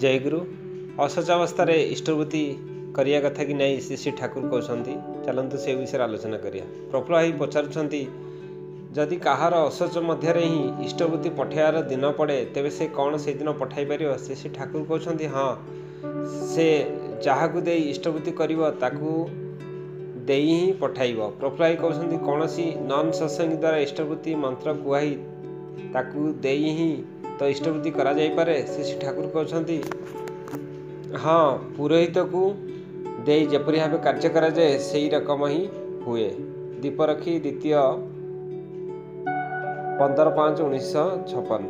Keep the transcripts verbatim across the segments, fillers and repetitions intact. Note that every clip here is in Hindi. जय गुरु। असज अवस्था इष्टवृत्ति करिया कथा कि नहीं श्री श्री ठाकुर कहते चलतु से विषय आलोचना करिया। प्रफुल्ल भाई पचारुंट जदि कहार असच मध्य ही इष्टवृत्ति पठाइबार दिन पड़े तेबे से कौन से दिन पठाई पार श्री श्री ठाकुर कहते हाँ से जहाक दे इष्टवृत्ति करू दे ही पठाइब। प्रफुल्ल भाई कहते कौन सी नन सत्संगी द्वारा इष्टवृत्ति मंत्र कुहाई ताकू दे ही तो इष्टवृत्ति करा जाई पारे। श्री श्री ठाकुर कहते हाँ पुरोहित को दे जपरी भाव कार्य करा जाए सही रकम ही हुए। दीपरखी द्वितीय पंदर पाँच उन्नीस छपन।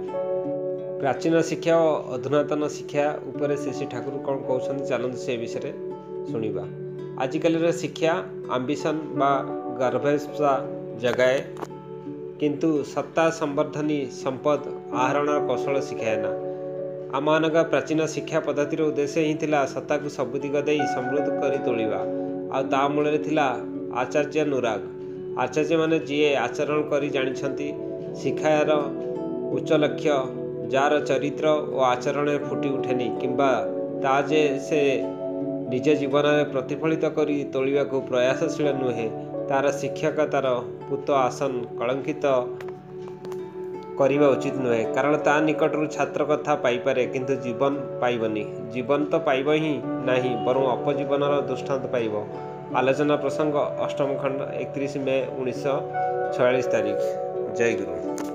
प्राचीन शिक्षा और अधुनातन शिक्षा उपर श्री श्री ठाकुर कौन कहते चलते से विषय शुणा। आजिकल शिक्षा आम्बिशन बा गर्भेशा जगाए किंतु सत्ता संवर्धनी संपद आहरण कौशल शिखाए ना। आम मानक प्राचीन शिक्षा पद्धतिर उद्देश्य ही सत्ता को सब दिग दे समृद्ध कर तोलिबा आ मूल आचार्य अनुराग। आचार्य मान जी आचरण कर जानी शिक्षार उच्च लक्ष्य जार चरित्र और आचरण फुटी उठेनी किंबा ताजे से निज जीवन में प्रतिफलित करी तोलिबा को प्रयासशील नुहे तार शिक्षक तार पूत आसन कलंकित करिबा उचित नुहे। कारण ता निकटरू छात्र कथा पाई पारे किंतु जीवन पाइबनी। जीवन तो पाइब ही नहीं बरं अपजीवन दृष्टांत पाइब। आलोचना प्रसंग अष्टम खंड इकतीस मई उन्नीस सौ छियालीस तारीख। जय गुरु।